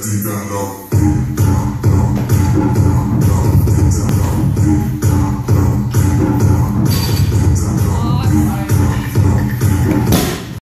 Didn't know.